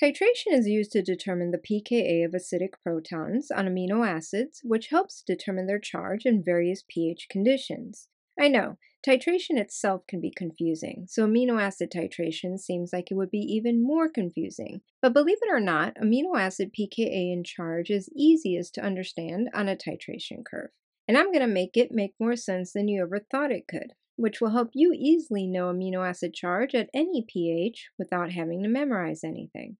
Titration is used to determine the pKa of acidic protons on amino acids, which helps determine their charge in various pH conditions. I know, titration itself can be confusing, so amino acid titration seems like it would be even more confusing. But believe it or not, amino acid pKa and charge is easiest to understand on a titration curve. And I'm going to make it make more sense than you ever thought it could, which will help you easily know amino acid charge at any pH without having to memorize anything.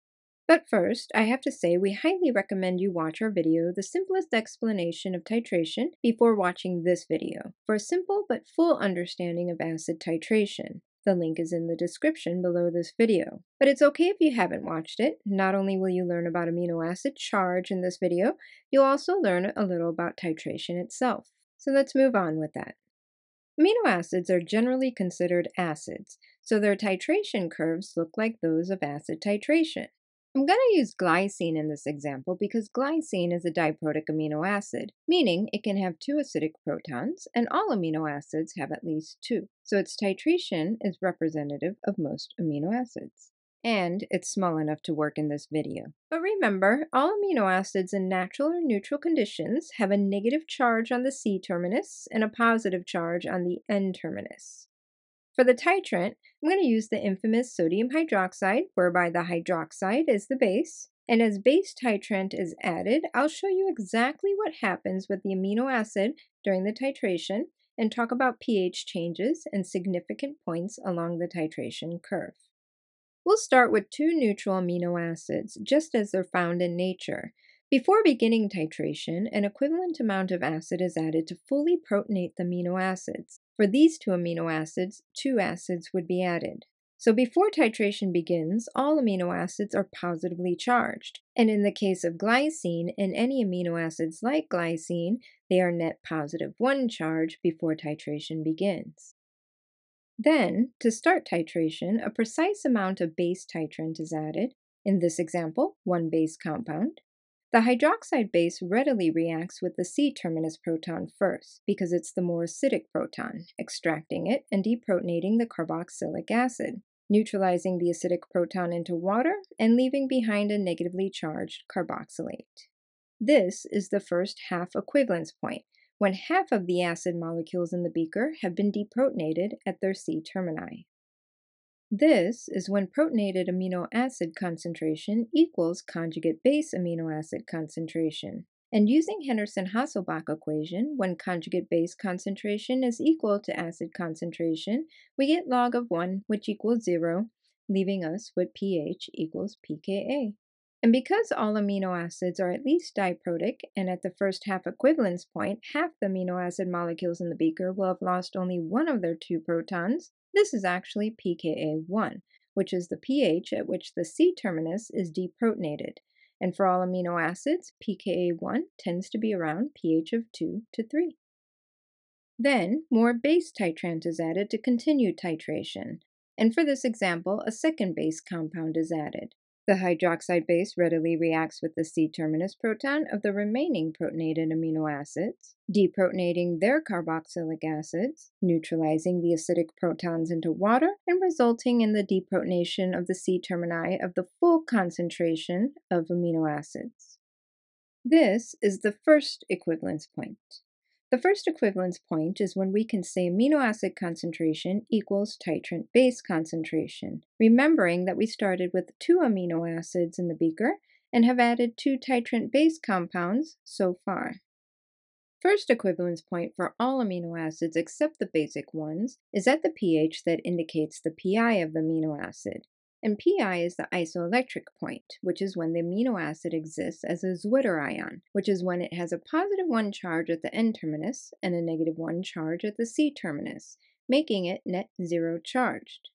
But first, I have to say we highly recommend you watch our video, The Simplest Explanation of Titration, before watching this video, for a simple but full understanding of acid titration. The link is in the description below this video. But it's okay if you haven't watched it. Not only will you learn about amino acid charge in this video, you'll also learn a little about titration itself. So let's move on with that. Amino acids are generally considered acids, so their titration curves look like those of acid titration. I'm going to use glycine in this example because glycine is a diprotic amino acid, meaning it can have two acidic protons, and all amino acids have at least two, so its titration is representative of most amino acids. And it's small enough to work in this video. But remember, all amino acids in natural or neutral conditions have a negative charge on the C-terminus and a positive charge on the N-terminus. For the titrant, I'm going to use the infamous sodium hydroxide, whereby the hydroxide is the base, and as base titrant is added, I'll show you exactly what happens with the amino acid during the titration and talk about pH changes and significant points along the titration curve. We'll start with two neutral amino acids, just as they're found in nature. Before beginning titration, an equivalent amount of acid is added to fully protonate the amino acids. For these two amino acids, two acids would be added. So before titration begins, all amino acids are positively charged. And in the case of glycine and any amino acids like glycine, they are net positive 1 charge before titration begins. Then, to start titration, a precise amount of base titrant is added. In this example, one base compound. The hydroxide base readily reacts with the C-terminus proton first because it's the more acidic proton, extracting it and deprotonating the carboxylic acid, neutralizing the acidic proton into water and leaving behind a negatively charged carboxylate. This is the first half equivalence point, when half of the acid molecules in the beaker have been deprotonated at their C-termini. This is when protonated amino acid concentration equals conjugate base amino acid concentration. And using Henderson-Hasselbalch equation, when conjugate base concentration is equal to acid concentration, we get log of 1, which equals 0, leaving us with pH equals pKa. And because all amino acids are at least diprotic, and at the first half equivalence point, half the amino acid molecules in the beaker will have lost only one of their two protons, this is actually pKa1, which is the pH at which the C-terminus is deprotonated. And for all amino acids, pKa1 tends to be around pH of 2 to 3. Then, more base titrant is added to continue titration. And for this example, a second base compound is added. The hydroxide base readily reacts with the C-terminus proton of the remaining protonated amino acids, deprotonating their carboxylic acids, neutralizing the acidic protons into water, and resulting in the deprotonation of the C-termini of the full concentration of amino acids. This is the first equivalence point. The first equivalence point is when we can say amino acid concentration equals titrant base concentration, remembering that we started with two amino acids in the beaker and have added two titrant base compounds so far. First equivalence point for all amino acids except the basic ones is at the pH that indicates the pi of the amino acid. And pi is the isoelectric point, which is when the amino acid exists as a zwitterion, which is when it has a positive 1 charge at the N-terminus and a negative 1 charge at the C-terminus, making it net 0 charged.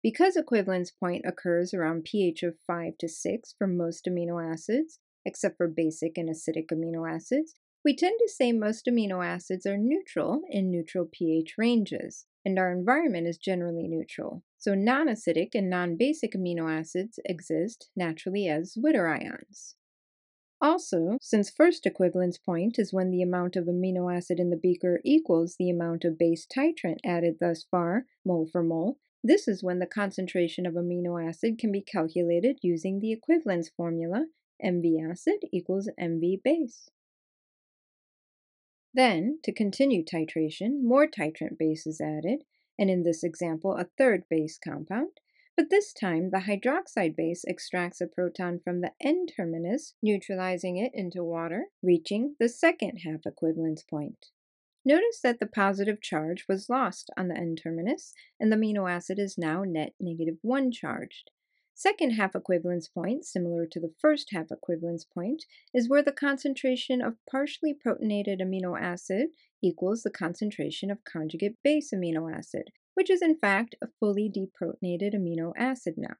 Because equivalence point occurs around pH of 5 to 6 for most amino acids, except for basic and acidic amino acids, we tend to say most amino acids are neutral in neutral pH ranges, and our environment is generally neutral. So non-acidic and non-basic amino acids exist naturally as zwitterions. Also, since first equivalence point is when the amount of amino acid in the beaker equals the amount of base titrant added thus far, mole for mole, this is when the concentration of amino acid can be calculated using the equivalence formula, MV acid equals MV base. Then, to continue titration, more titrant base is added, and in this example, a third base compound, but this time the hydroxide base extracts a proton from the N-terminus, neutralizing it into water, reaching the second half equivalence point. Notice that the positive charge was lost on the N-terminus, and the amino acid is now net -1 charged. Second half equivalence point, similar to the first half equivalence point, is where the concentration of partially protonated amino acid equals the concentration of conjugate base amino acid, which is in fact a fully deprotonated amino acid now.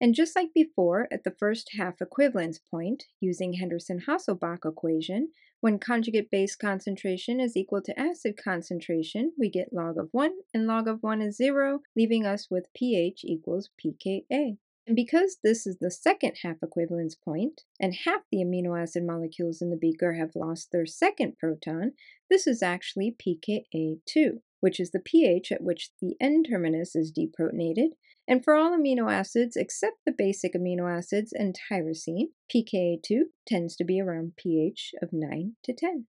And just like before, at the first half equivalence point, using Henderson-Hasselbalch equation, when conjugate base concentration is equal to acid concentration, we get log of 1, and log of 1 is 0, leaving us with pH equals pKa. And because this is the second half equivalence point, and half the amino acid molecules in the beaker have lost their second proton, this is actually pKa2, which is the pH at which the N-terminus is deprotonated, and for all amino acids except the basic amino acids and tyrosine, pKa2 tends to be around pH of 9 to 10.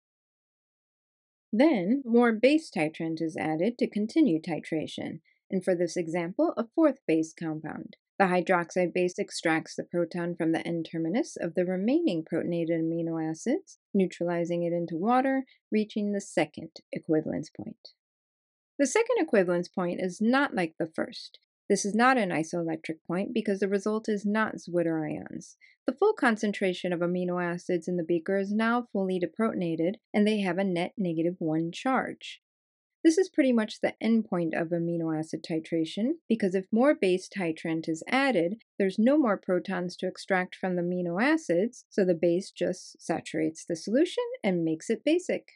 Then, more base titrant is added to continue titration, and for this example, a fourth base compound. The hydroxide base extracts the proton from the N-terminus of the remaining protonated amino acids, neutralizing it into water, reaching the second equivalence point. The second equivalence point is not like the first. This is not an isoelectric point because the result is not zwitterions. The full concentration of amino acids in the beaker is now fully deprotonated, and they have a net -1 charge. This is pretty much the endpoint of amino acid titration, because if more base titrant is added, there's no more protons to extract from the amino acids, so the base just saturates the solution and makes it basic.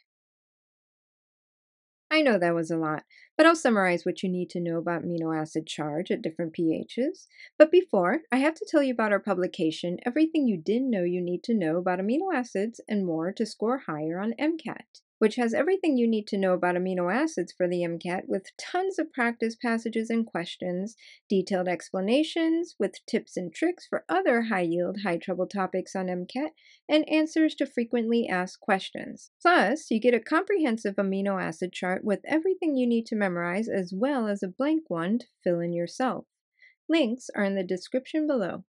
I know that was a lot, but I'll summarize what you need to know about amino acid charge at different pHs. But before, I have to tell you about our publication, Everything You Didn't Know You Need to Know About Amino Acids and More to Score Higher on MCAT, which has everything you need to know about amino acids for the MCAT with tons of practice passages and questions, detailed explanations with tips and tricks for other high-yield, high-trouble topics on MCAT, and answers to frequently asked questions. Plus, you get a comprehensive amino acid chart with everything you need to memorize as well as a blank one to fill in yourself. Links are in the description below.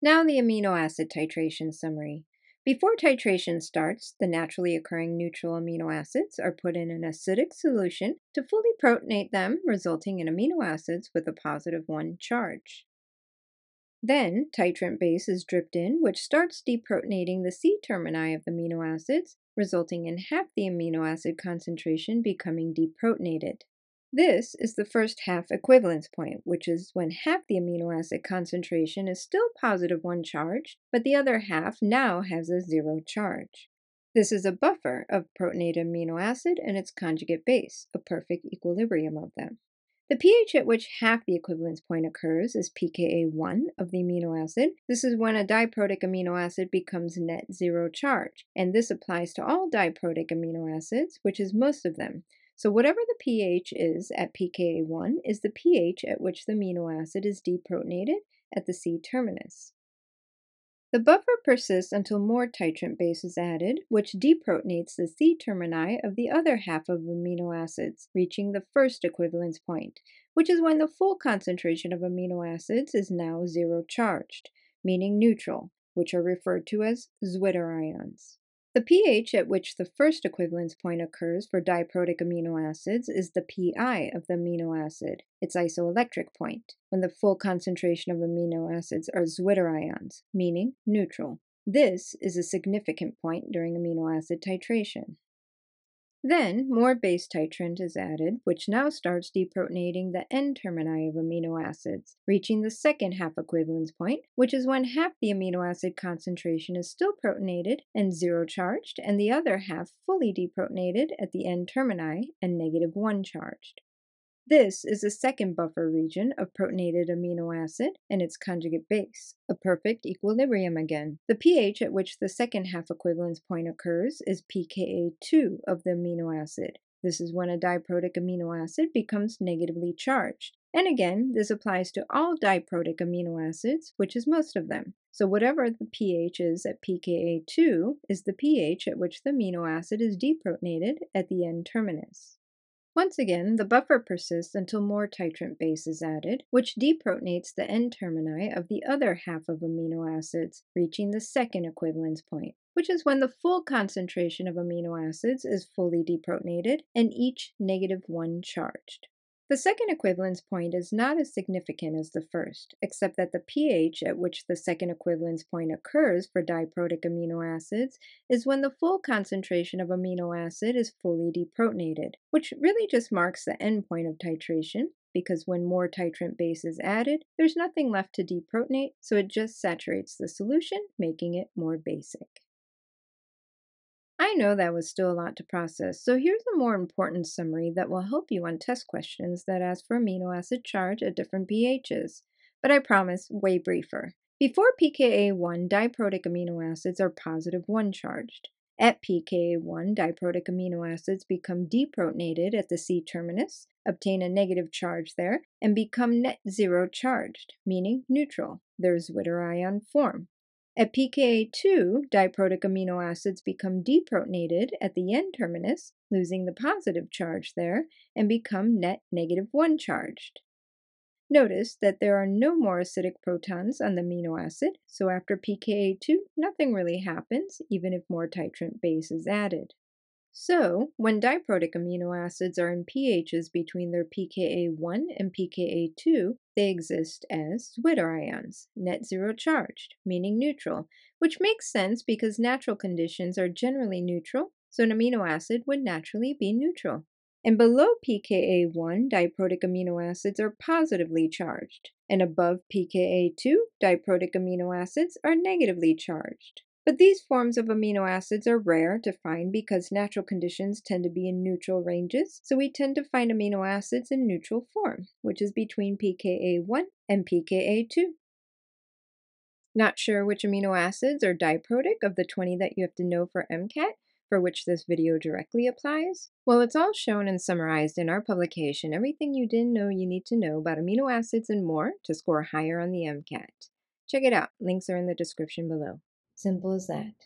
Now the amino acid titration summary. Before titration starts, the naturally occurring neutral amino acids are put in an acidic solution to fully protonate them, resulting in amino acids with a +1 charge. Then, titrant base is dripped in, which starts deprotonating the C-termini of the amino acids, resulting in half the amino acid concentration becoming deprotonated. This is the first half equivalence point, which is when half the amino acid concentration is still +1 charged, but the other half now has a 0 charge. This is a buffer of protonated amino acid and its conjugate base, a perfect equilibrium of them. The pH at which half the equivalence point occurs is pKa1 of the amino acid. This is when a diprotic amino acid becomes net 0 charge, and this applies to all diprotic amino acids, which is most of them. So whatever the pH is at pKa1 is the pH at which the amino acid is deprotonated at the C-terminus. The buffer persists until more titrant base is added, which deprotonates the C-termini of the other half of amino acids, reaching the first equivalence point, which is when the full concentration of amino acids is now 0 charged, meaning neutral, which are referred to as zwitterions. The pH at which the first equivalence point occurs for diprotic amino acids is the Pi of the amino acid, its isoelectric point, when the full concentration of amino acids are zwitterions, meaning neutral. This is a significant point during amino acid titration. Then, more base titrant is added, which now starts deprotonating the N-termini of amino acids, reaching the second half equivalence point, which is when half the amino acid concentration is still protonated and 0 charged, and the other half fully deprotonated at the N-termini and -1 charged. This is the second buffer region of protonated amino acid and its conjugate base, a perfect equilibrium again. The pH at which the second half equivalence point occurs is pKa2 of the amino acid. This is when a diprotic amino acid becomes negatively charged. And again, this applies to all diprotic amino acids, which is most of them. So whatever the pH is at pKa2 is the pH at which the amino acid is deprotonated at the end terminus. Once again, the buffer persists until more titrant base is added, which deprotonates the end termini of the other half of amino acids, reaching the second equivalence point, which is when the full concentration of amino acids is fully deprotonated and each negative one charged. The second equivalence point is not as significant as the first, except that the pH at which the second equivalence point occurs for diprotic amino acids is when the full concentration of amino acid is fully deprotonated, which really just marks the end point of titration, because when more titrant base is added, there's nothing left to deprotonate, so it just saturates the solution, making it more basic. I know that was still a lot to process, so here's a more important summary that will help you on test questions that ask for amino acid charge at different pHs, but I promise, way briefer. Before pKa1, diprotic amino acids are positive 1 charged. At pKa1, diprotic amino acids become deprotonated at the C-terminus, obtain a negative charge there, and become net zero charged, meaning neutral. Their zwitterion form. At pKa2, diprotic amino acids become deprotonated at the end terminus, losing the positive charge there, and become net negative 1 charged. Notice that there are no more acidic protons on the amino acid, so after pKa2, nothing really happens, even if more titrant base is added. So, when diprotic amino acids are in pHs between their pKa1 and pKa2, they exist as zwitterions, net zero charged, meaning neutral, which makes sense because natural conditions are generally neutral, so an amino acid would naturally be neutral. And below pKa1, diprotic amino acids are positively charged, and above pKa2, diprotic amino acids are negatively charged. But these forms of amino acids are rare to find because natural conditions tend to be in neutral ranges, so we tend to find amino acids in neutral form, which is between pKa1 and pKa2. Not sure which amino acids are diprotic of the 20 that you have to know for MCAT, for which this video directly applies? Well, it's all shown and summarized in our publication, Everything You Didn't Know You Need to Know About Amino Acids and More to Score Higher on the MCAT. Check it out. Links are in the description below. Simple as that.